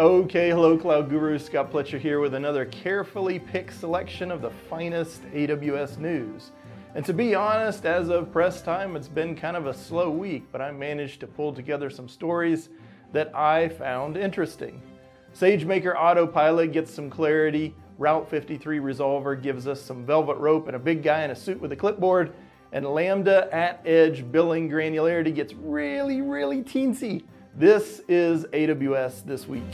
Okay, hello Cloud Guru, Scott Pletcher here with another carefully picked selection of the finest AWS news. And to be honest, as of press time, it's been kind of a slow week, but I managed to pull together some stories that I found interesting. SageMaker Autopilot gets some clarity, Route 53 Resolver gives us some velvet rope and a big guy in a suit with a clipboard, and Lambda@Edge billing granularity gets really, really teensy. This is AWS This Week.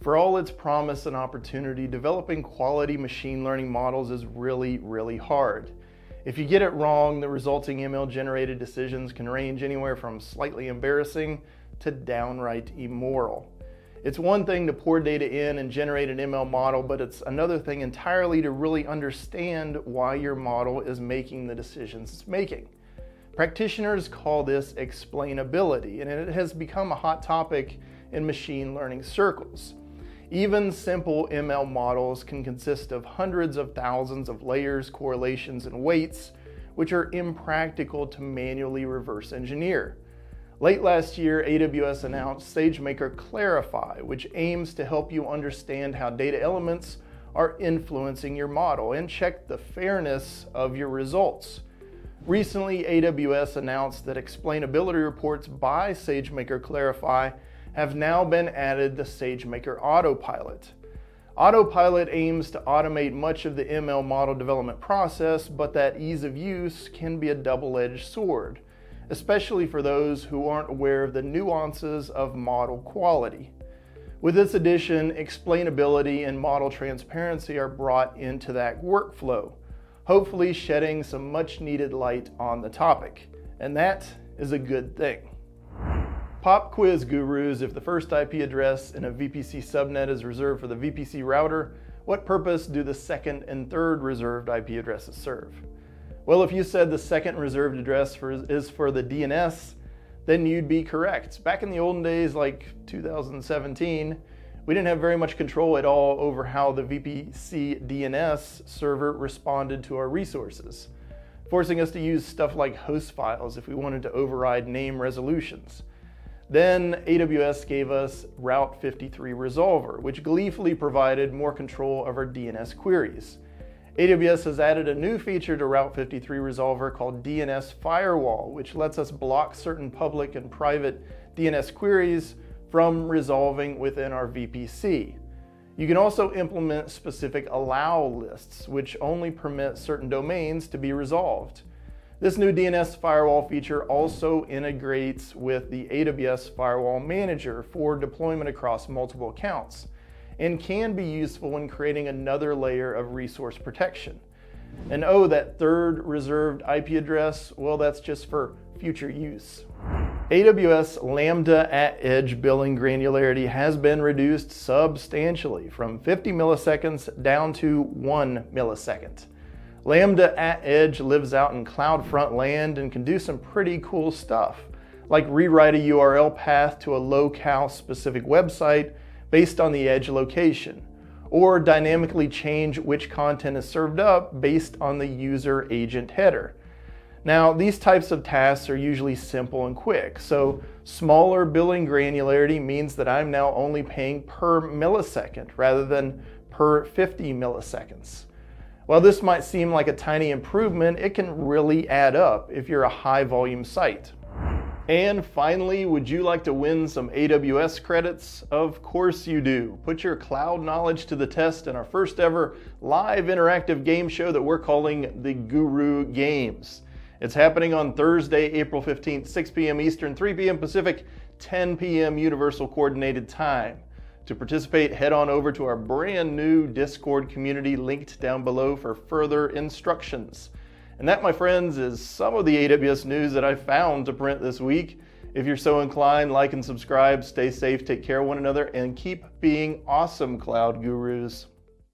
For all its promise and opportunity, developing quality machine learning models is really, really hard. If you get it wrong, the resulting ML-generated decisions can range anywhere from slightly embarrassing to downright immoral. It's one thing to pour data in and generate an ML model, but it's another thing entirely to really understand why your model is making the decisions it's making. Practitioners call this explainability, and it has become a hot topic in machine learning circles. Even simple ML models can consist of hundreds of thousands of layers, correlations, and weights, which are impractical to manually reverse engineer. Late last year, AWS announced SageMaker Clarify, which aims to help you understand how data elements are influencing your model and check the fairness of your results. Recently, AWS announced that explainability reports by SageMaker Clarify have now been added to SageMaker Autopilot. Autopilot aims to automate much of the ML model development process, but that ease of use can be a double-edged sword, especially for those who aren't aware of the nuances of model quality. With this addition, explainability and model transparency are brought into that workflow, hopefully shedding some much needed light on the topic. And that is a good thing. Pop quiz, gurus, if the first IP address in a VPC subnet is reserved for the VPC router, what purpose do the second and third reserved IP addresses serve? Well, if you said the second reserved address is for the DNS, then you'd be correct. Back in the olden days, like 2017, we didn't have very much control at all over how the VPC DNS server responded to our resources, forcing us to use stuff like host files if we wanted to override name resolutions. Then AWS gave us Route 53 Resolver, which gleefully provided more control of our DNS queries. AWS has added a new feature to Route 53 Resolver called DNS Firewall, which lets us block certain public and private DNS queries from resolving within our VPC. You can also implement specific allow lists, which only permit certain domains to be resolved. This new DNS Firewall feature also integrates with the AWS Firewall Manager for deployment across multiple accounts, and can be useful when creating another layer of resource protection. And oh, that third reserved IP address, well, that's just for future use. AWS Lambda@Edge billing granularity has been reduced substantially from 50 milliseconds down to 1 millisecond. Lambda@Edge lives out in CloudFront land and can do some pretty cool stuff, like rewrite a URL path to a locale-specific website based on the edge location, or dynamically change which content is served up based on the user agent header. Now, these types of tasks are usually simple and quick, so smaller billing granularity means that I'm now only paying per millisecond rather than per 50 milliseconds. While this might seem like a tiny improvement, it can really add up if you're a high volume site. And finally, would you like to win some AWS credits? Of course you do. Put your cloud knowledge to the test in our first ever live interactive game show that we're calling the Guru Games. It's happening on Thursday, April 15th, 6 p.m. Eastern, 3 p.m. Pacific, 10 p.m. Universal Coordinated Time. To participate, head on over to our brand new Discord community linked down below for further instructions. And that, my friends, is some of the AWS news that I found to print this week. If you're so inclined, like and subscribe, stay safe, take care of one another, and keep being awesome, Cloud Gurus.